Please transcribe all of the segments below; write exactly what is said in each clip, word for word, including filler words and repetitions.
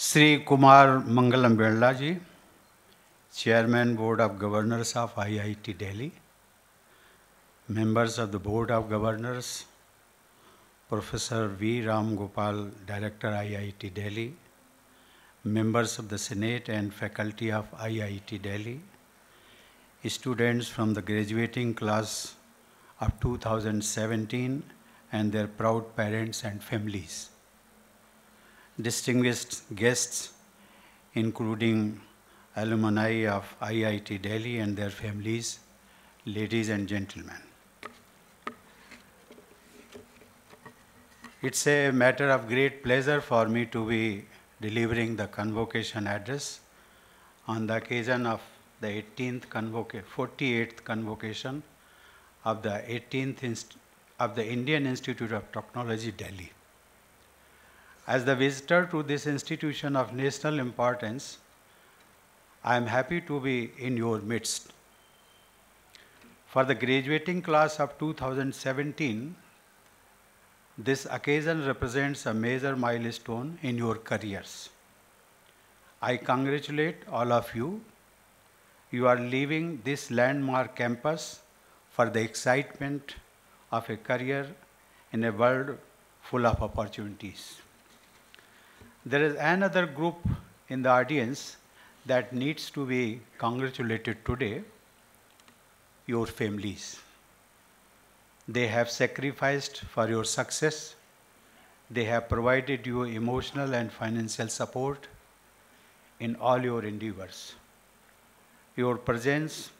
Sri Kumar Mangalam Birla ji, Chairman Board of Governors of I I T Delhi, members of the Board of Governors, Professor V. Ram Gopal, Director I I T Delhi, members of the Senate and faculty of I I T Delhi, students from the graduating class of two thousand seventeen and their proud parents and families, distinguished guests, including alumni of I I T Delhi and their families, ladies and gentlemen. It's a matter of great pleasure for me to be delivering the convocation address on the occasion of the eighteenth convoca forty-eighth convocation of the eighteenth of the Indian Institute of Technology, Delhi. As the visitor to this institution of national importance, I am happy to be in your midst. For the graduating class of two thousand seventeen, this occasion represents a major milestone in your careers. I congratulate all of you. You are leaving this landmark campus for the excitement of a career in a world full of opportunities. There is another group in the audience that needs to be congratulated today, your families. They have sacrificed for your success. They have provided you emotional and financial support in all your endeavors. Your presence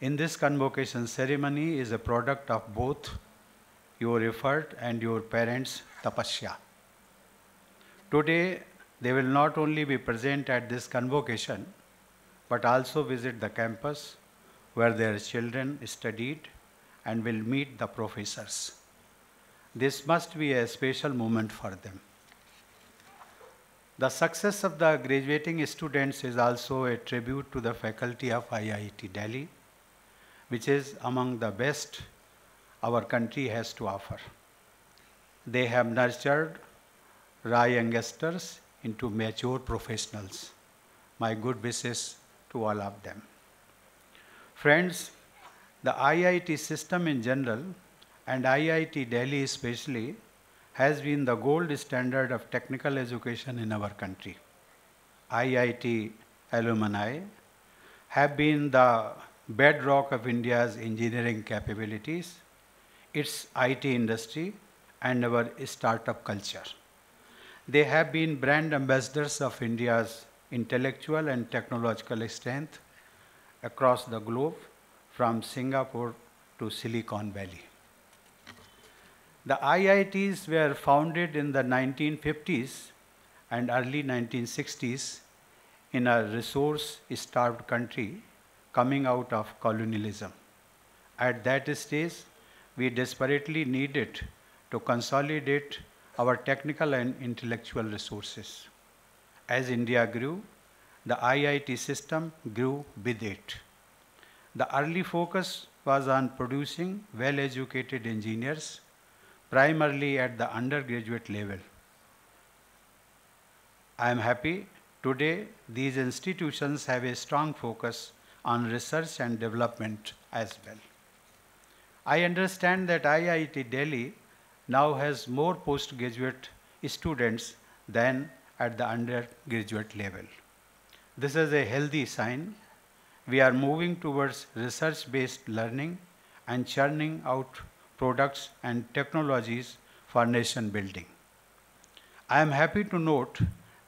in this convocation ceremony is a product of both your effort and your parents' tapasya. Today, they will not only be present at this convocation, but also visit the campus where their children studied and will meet the professors. This must be a special moment for them. The success of the graduating students is also a tribute to the faculty of I I T Delhi, which is among the best our country has to offer. They have nurtured raw youngsters into mature professionals. My good wishes to all of them. Friends, the I I T system in general, and I I T Delhi especially, has been the gold standard of technical education in our country. I I T alumni have been the bedrock of India's engineering capabilities, its I T industry, and our startup culture. They have been brand ambassadors of India's intellectual and technological strength across the globe, from Singapore to Silicon Valley. The I I Ts were founded in the nineteen fifties and early nineteen sixties in a resource-starved country coming out of colonialism. At that stage, we desperately needed to consolidate our technical and intellectual resources. As India grew, the I I T system grew with it. The early focus was on producing well-educated engineers, primarily at the undergraduate level. I am happy today these institutions have a strong focus on research and development as well. I understand that I I T Delhi now has more postgraduate students than at the undergraduate level. This is a healthy sign. We are moving towards research-based learning and churning out products and technologies for nation building. I am happy to note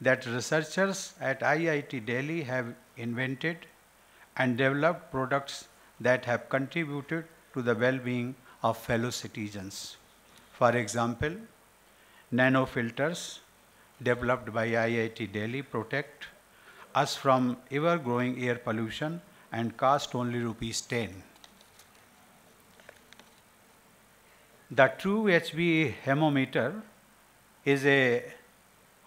that researchers at I I T Delhi have invented and developed products that have contributed to the well-being of fellow citizens. For example, nanofilters developed by I I T Delhi protect us from ever-growing air pollution and cost only rupees ten. The true H B hemometer is a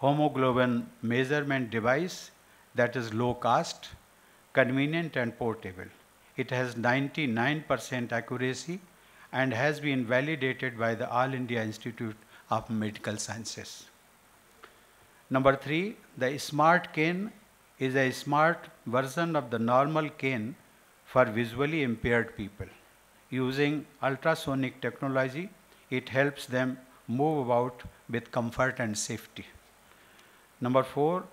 hemoglobin measurement device that is low cost, convenient and portable. It has ninety-nine percent accuracy and has been validated by the All India Institute of Medical Sciences. Number three, the smart cane is a smart version of the normal cane for visually impaired people. Using ultrasonic technology, it helps them move about with comfort and safety. Number four,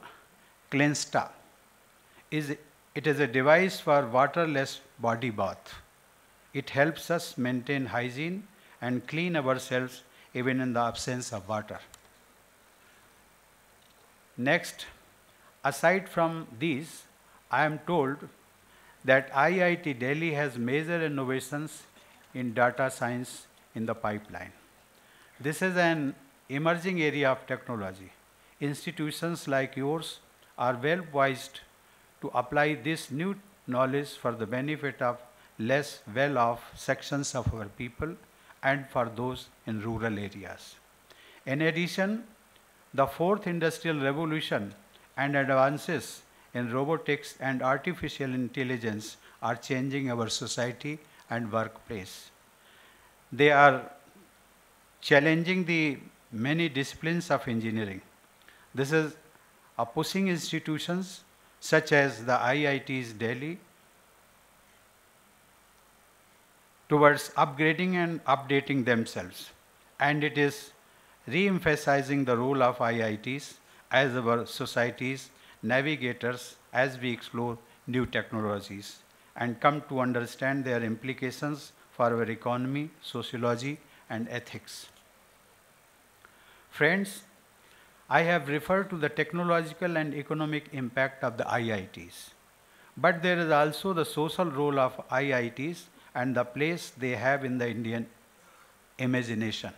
Cleansta. Is, it is a device for waterless body bath. It helps us maintain hygiene and clean ourselves even in the absence of water. Next, aside from these, I am told that I I T Delhi has major innovations in data science in the pipeline. This is an emerging area of technology. Institutions like yours are well poised to apply this new knowledge for the benefit of less well-off sections of our people and for those in rural areas. In addition, the fourth industrial revolution and advances in robotics and artificial intelligence are changing our society and workplace. They are challenging the many disciplines of engineering. This is a pushing institutions such as the I I Ts Delhi towards upgrading and updating themselves. And it is re-emphasizing the role of I I Ts as our society's navigators as we explore new technologies and come to understand their implications for our economy, sociology, and ethics. Friends, I have referred to the technological and economic impact of the I I Ts, but there is also the social role of I I Ts and the place they have in the Indian imagination.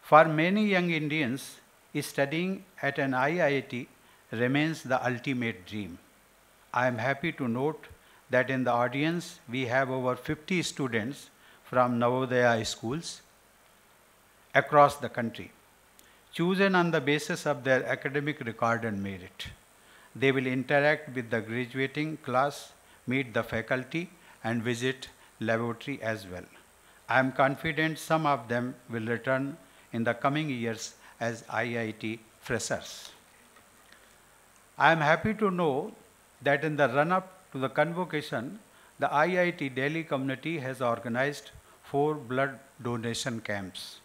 For many young Indians, studying at an I I T remains the ultimate dream. I am happy to note that in the audience, we have over fifty students from Navodaya schools across the country, chosen on the basis of their academic record and merit. They will interact with the graduating class, meet the faculty, and visit laboratory as well. I am confident some of them will return in the coming years as I I T freshers. I am happy to know that in the run-up to the convocation, the I I T Delhi community has organized four blood donation camps.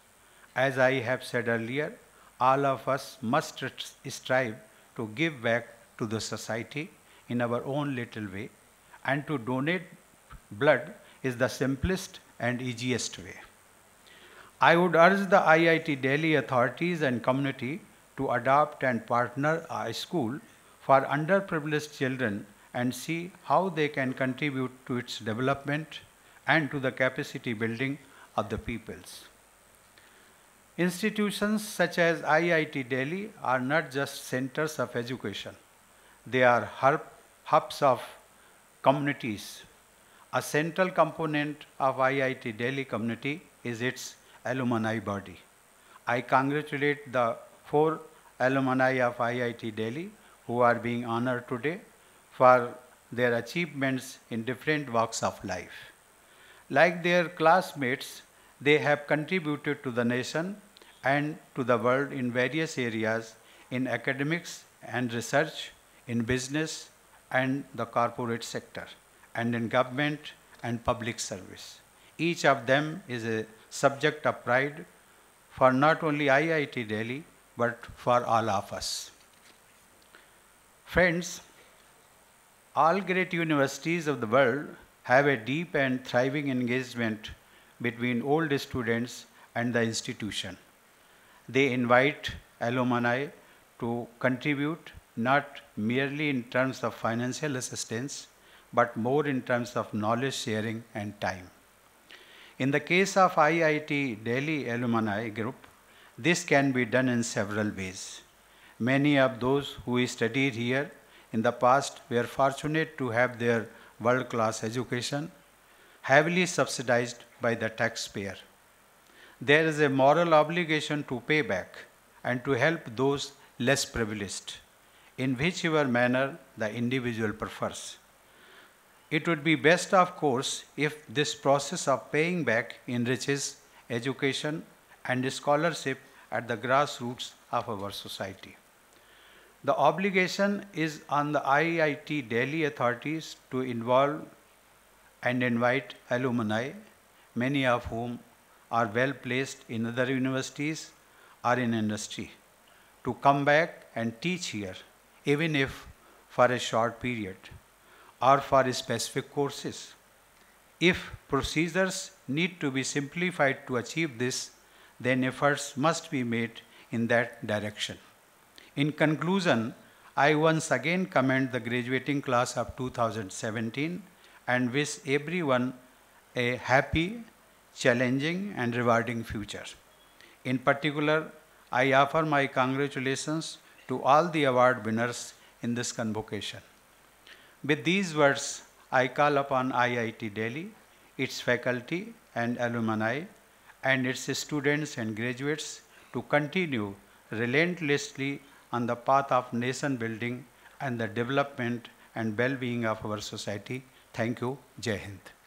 As I have said earlier, all of us must strive to give back to the society in our own little way, and to donate blood is the simplest and easiest way. I would urge the I I T Delhi authorities and community to adopt and partner a school for underprivileged children and see how they can contribute to its development and to the capacity building of the peoples. Institutions such as I I T Delhi are not just centers of education. They are hubs of communities. A central component of I I T Delhi community is its alumni body. I congratulate the four alumni of I I T Delhi who are being honored today for their achievements in different walks of life. Like their classmates, they have contributed to the nation and to the world in various areas, in academics and research, in business and the corporate sector, and in government and public service. Each of them is a subject of pride for not only I I T Delhi, but for all of us. Friends, all great universities of the world have a deep and thriving engagement between old students and the institution. They invite alumni to contribute not merely in terms of financial assistance, but more in terms of knowledge sharing and time. In the case of I I T Delhi alumni group, this can be done in several ways. Many of those who studied here in the past were fortunate to have their world-class education heavily subsidized by the taxpayer. There is a moral obligation to pay back and to help those less privileged, in whichever manner the individual prefers. It would be best, of course, if this process of paying back enriches education and scholarship at the grassroots of our society. The obligation is on the I I T Delhi authorities to involve and invite alumni, many of whom are well placed in other universities or in industry, to come back and teach here, even if for a short period or for specific courses. If procedures need to be simplified to achieve this, then efforts must be made in that direction. In conclusion, I once again commend the graduating class of two thousand seventeen and wish everyone a happy, challenging and rewarding future. In particular, I offer my congratulations to all the award winners in this convocation. With these words, I call upon I I T Delhi, its faculty and alumni, and its students and graduates to continue relentlessly on the path of nation building and the development and well-being of our society. Thank you. Jai Hind.